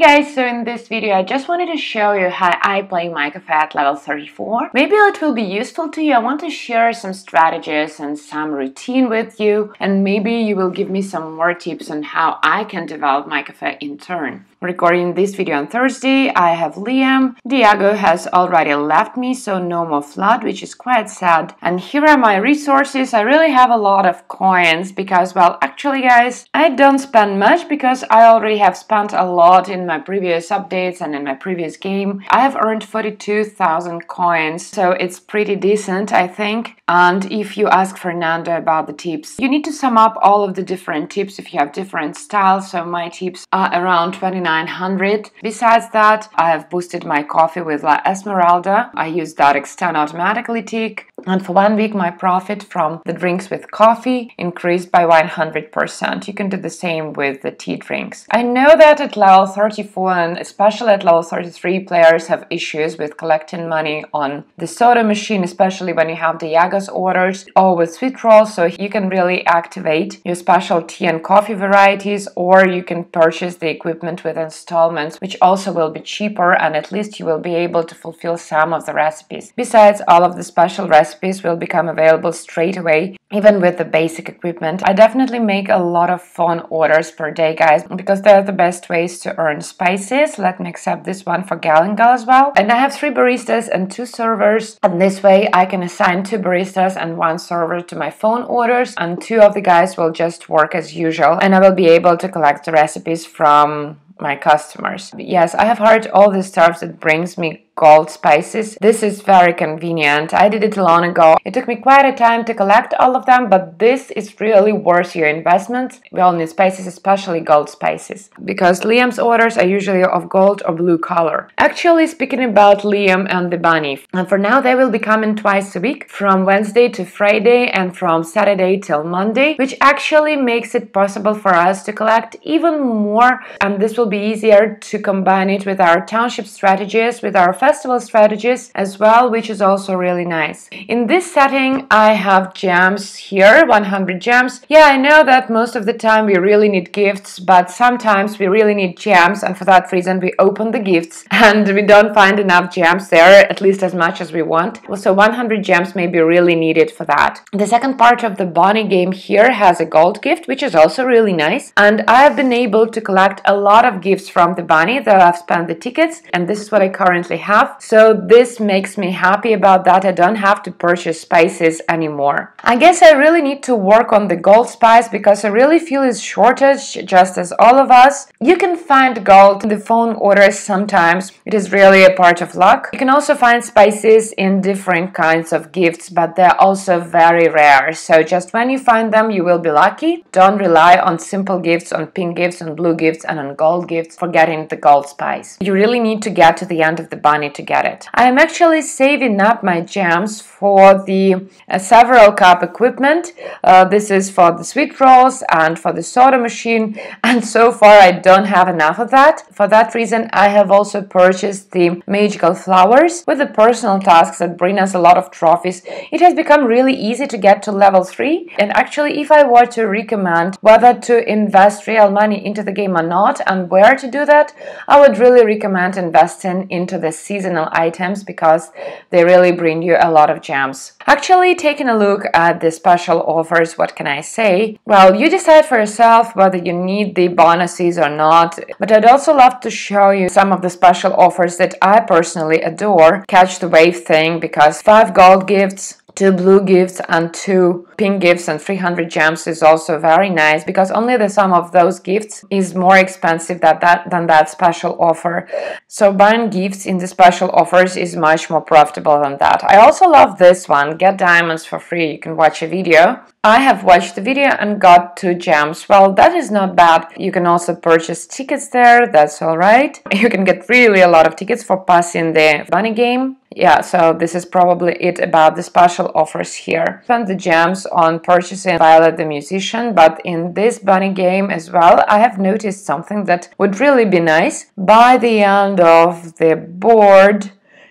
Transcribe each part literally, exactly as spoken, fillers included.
Guys, so in this video I just wanted to show you how I play Micah at level thirty-four. Maybe it will be useful to you. I want to share some strategies and some routine with you, and maybe you will give me some more tips on how I can develop Micah in turn. Recording this video on Thursday, I have Liam. Diego has already left me, so no more flood, which is quite sad. And here are my resources. I really have a lot of coins because, well, actually guys, I don't spend much because I already have spent a lot in my my previous updates and in my previous game. I have earned forty-two thousand coins, so it's pretty decent, I think. And if you ask Fernando about the tips, you need to sum up all of the different tips if you have different styles, so my tips are around twenty-nine hundred. Besides that, I have boosted my coffee with La Esmeralda. I use that extend automatically tick, and for one week my profit from the drinks with coffee increased by one hundred percent. You can do the same with the tea drinks. I know that at level thirty-four and especially at level thirty-three, players have issues with collecting money on the soda machine, especially when you have the Yagas orders or with sweet rolls, so you can really activate your special tea and coffee varieties, or you can purchase the equipment with installments, which also will be cheaper, and at least you will be able to fulfill some of the recipes. Besides, all of the special recipes Recipes will become available straight away, even with the basic equipment. I definitely make a lot of fun orders per day, guys, because they're the best ways to earn spices. Let me accept this one for Galangal as well. And I have three baristas and two servers, and this way I can assign two baristas and one server to my phone orders, and two of the guys will just work as usual, and I will be able to collect the recipes from my customers. Yes, I have hired all the stuff that brings me gold spices. This is very convenient. I did it long ago. It took me quite a time to collect all of them, but this is really worth your investment. We all need spices, especially gold spices, because Liam's orders are usually of gold or blue color. Actually, speaking about Liam and the bunny, and for now they will be coming twice a week, from Wednesday to Friday and from Saturday till Monday, which actually makes it possible for us to collect even more, and this will be easier to combine it with our township strategies, with our festival strategies as well, which is also really nice. In this setting I have gems here, one hundred gems. Yeah, I know that most of the time we really need gifts, but sometimes we really need gems, and for that reason we open the gifts and we don't find enough gems there, at least as much as we want. So one hundred gems may be really needed for that. The second part of the bunny game here has a gold gift, which is also really nice, and I have been able to collect a lot of gifts from the bunny that I've spent the tickets, and this is what I currently have. So this makes me happy about that. I don't have to purchase spices anymore. I guess I really need to work on the gold spice because I really feel it's shortage, just as all of us. You can find gold in the phone orders sometimes. It is really a part of luck. You can also find spices in different kinds of gifts, but they're also very rare. So just when you find them, you will be lucky. Don't rely on simple gifts, on pink gifts, on blue gifts, and on gold gifts for getting the gold spice. You really need to get to the end of the bunny to get it. I am actually saving up my gems for the uh, several cup equipment. Uh, this is for the sweet rolls and for the soda machine, and so far I don't have enough of that. For that reason I have also purchased the magical flowers with the personal tasks that bring us a lot of trophies. It has become really easy to get to level three, and actually if I were to recommend whether to invest real money into the game or not and where to do that, I would really recommend investing into the seasonal items because they really bring you a lot of gems. Actually, taking a look at the special offers, what can I say? Well, you decide for yourself whether you need the bonuses or not, but I'd also love to show you some of the special offers that I personally adore. Catch the wave thing, because five gold gifts, two blue gifts and two pink gifts and three hundred gems is also very nice, because only the sum of those gifts is more expensive than that, than that special offer. So buying gifts in the special offers is much more profitable than that. I also love this one, get diamonds for free. You can watch a video. I have watched the video and got two gems. Well, that is not bad. You can also purchase tickets there, that's alright. You can get really a lot of tickets for passing the bunny game. Yeah, so this is probably it about the special offers here. Spend the gems on purchasing Violet the musician, but in this bunny game as well I have noticed something that would really be nice. By the end of the board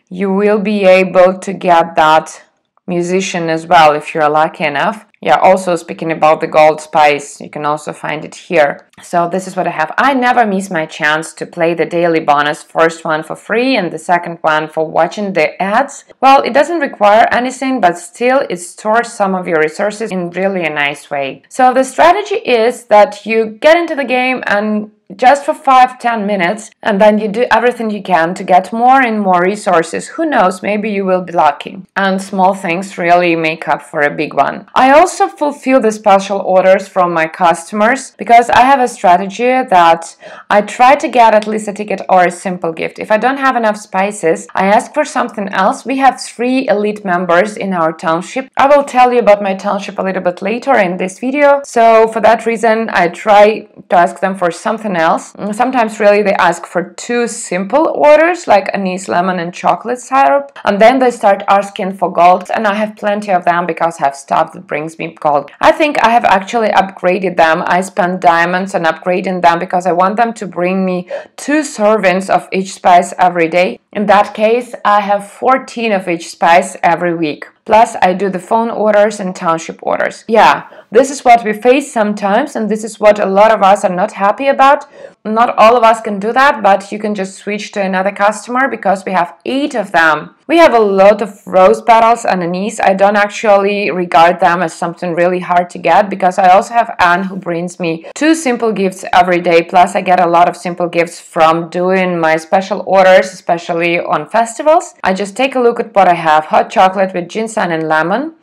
you will be able to get that musician as well if you're lucky enough. Yeah, also speaking about the gold spice, you can also find it here. So this is what I have. I never miss my chance to play the daily bonus, first one for free and the second one for watching the ads. Well, it doesn't require anything, but still it stores some of your resources in really a nice way. So the strategy is that you get into the game and just for five to ten minutes, and then you do everything you can to get more and more resources. Who knows, maybe you will be lucky. And small things really make up for a big one. I also fulfill the special orders from my customers because I have a strategy that I try to get at least a ticket or a simple gift. If I don't have enough spices, I ask for something else. We have three elite members in our township. I will tell you about my township a little bit later in this video. So for that reason, I try to ask them for something else. Else. Sometimes really they ask for two simple orders like anise, lemon and chocolate syrup, and then they start asking for gold, and I have plenty of them because I have stuff that brings me gold. I think I have actually upgraded them. I spent diamonds on upgrading them because I want them to bring me two servings of each spice every day. In that case, I have fourteen of each spice every week. Plus, I do the phone orders and township orders. Yeah, this is what we face sometimes, and this is what a lot of us are not happy about. Not all of us can do that, but you can just switch to another customer because we have eight of them. We have a lot of rose petals and anise. I don't actually regard them as something really hard to get because I also have Anne who brings me two simple gifts every day. Plus, I get a lot of simple gifts from doing my special orders, especially on festivals. I just take a look at what I have. Hot chocolate with ginseng and lemon.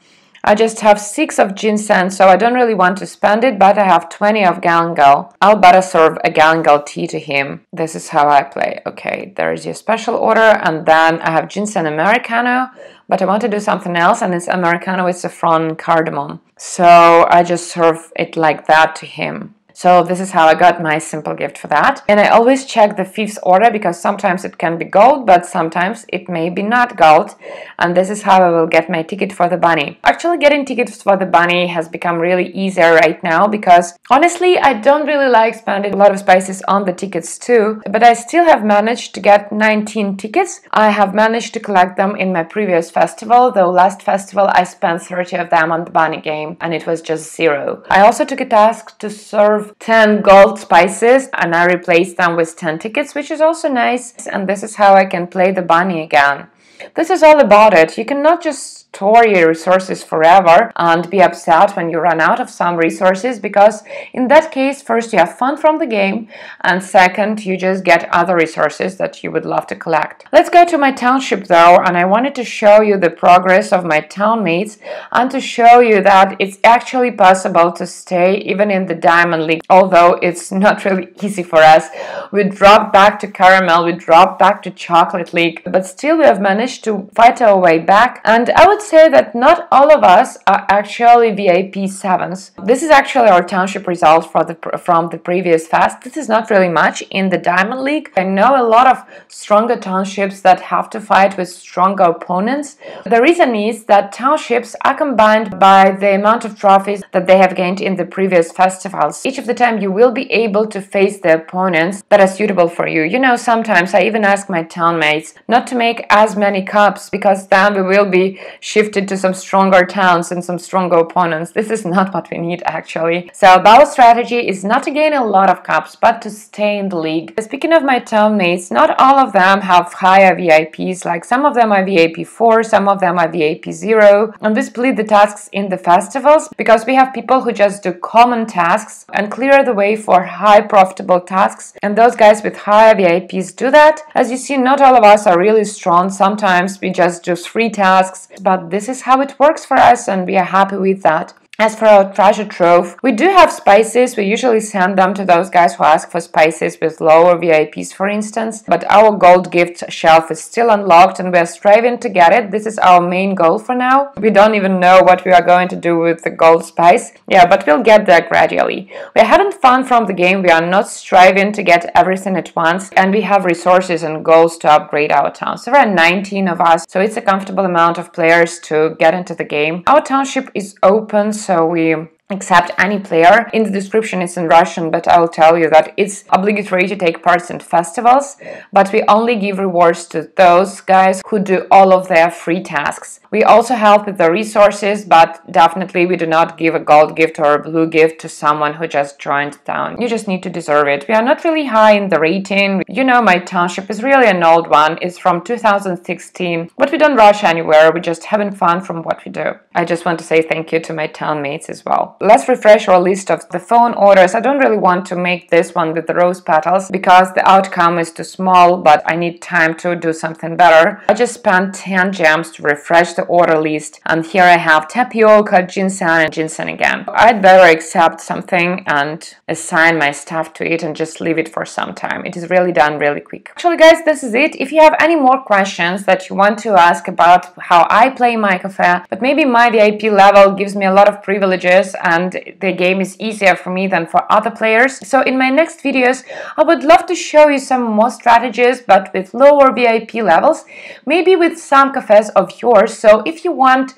I just have six of ginseng, so I don't really want to spend it, but I have twenty of Galangal. I'll better serve a Galangal tea to him. This is how I play. Okay, there is your special order, and then I have ginseng Americano, but I want to do something else, and it's Americano with saffron and cardamom. So I just serve it like that to him. So this is how I got my simple gift for that. And I always check the fifth order because sometimes it can be gold, but sometimes it may be not gold. And this is how I will get my ticket for the bunny. Actually, getting tickets for the bunny has become really easier right now because honestly, I don't really like spending a lot of spices on the tickets too, but I still have managed to get nineteen tickets. I have managed to collect them in my previous festival, though last festival I spent thirty of them on the bunny game and it was just zero. I also took a task to serve ten gold spices and I replaced them with ten tickets, which is also nice, and this is how I can play the bunny again. This is all about it. You cannot just store your resources forever and be upset when you run out of some resources, because in that case, first you have fun from the game, and second you just get other resources that you would love to collect. Let's go to my township though, and I wanted to show you the progress of my townmates and to show you that it's actually possible to stay even in the Diamond League, although it's not really easy for us. We dropped back to Caramel, we dropped back to Chocolate League, but still we have managed to fight our way back, and I would say that not all of us are actually V I P sevens. This is actually our township result for the, from the previous fest. This is not really much in the Diamond League. I know a lot of stronger townships that have to fight with stronger opponents. The reason is that townships are combined by the amount of trophies that they have gained in the previous festivals. Each of the time you will be able to face the opponents that are suitable for you. You know, sometimes I even ask my townmates not to make as many cups because then we will be shifted to some stronger towns and some stronger opponents. This is not what we need actually. So our strategy is not to gain a lot of cups but to stay in the league. Speaking of my townmates, not all of them have higher V I Ps, like some of them are V I P four, some of them are V I P zero, and we split the tasks in the festivals because we have people who just do common tasks and clear the way for high profitable tasks, and those guys with higher V I Ps do that. As you see, not all of us are really strong. Sometimes Sometimes we just do three tasks, but this is how it works for us and we are happy with that. As for our treasure trove, we do have spices. We usually send them to those guys who ask for spices with lower V I Ps, for instance, but our gold gift shelf is still unlocked and we are striving to get it. This is our main goal for now. We don't even know what we are going to do with the gold spice. Yeah, but we'll get there gradually. We are having fun from the game. We are not striving to get everything at once, and we have resources and goals to upgrade our town. So there are nineteen of us, so it's a comfortable amount of players to get into the game. Our township is open, so So we accept any player. In the description it's in Russian, but I'll tell you that it's obligatory to take part in festivals, but we only give rewards to those guys who do all of their free tasks. We also help with the resources, but definitely we do not give a gold gift or a blue gift to someone who just joined town. You just need to deserve it. We are not really high in the rating. You know, my township is really an old one. It's from two thousand sixteen, but we don't rush anywhere. We're just having fun from what we do. I just want to say thank you to my townmates as well. Let's refresh our list of the phone orders. I don't really want to make this one with the rose petals because the outcome is too small, but I need time to do something better. I just spent ten gems to refresh the order list, and here I have tapioca, ginseng, and ginseng again. I'd better accept something and assign my stuff to it and just leave it for some time. It is really done really quick. Actually, guys, this is it. If you have any more questions that you want to ask about how I play my cafe, but maybe my V I P level gives me a lot of privileges and the game is easier for me than for other players, so in my next videos I would love to show you some more strategies, but with lower V I P levels, maybe with some cafes of yours. So if you want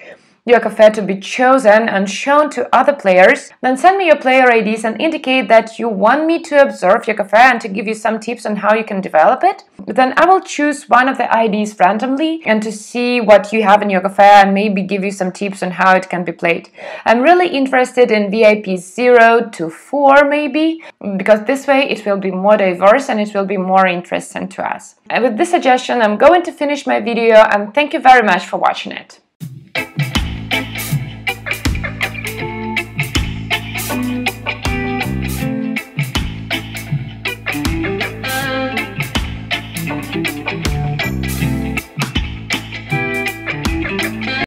your cafe to be chosen and shown to other players, then send me your player I Ds and indicate that you want me to observe your cafe and to give you some tips on how you can develop it. Then I will choose one of the I Ds randomly and to see what you have in your cafe and maybe give you some tips on how it can be played. I'm really interested in V I P zero to four maybe, because this way it will be more diverse and it will be more interesting to us. And with this suggestion, I'm going to finish my video, and thank you very much for watching it. Thank you.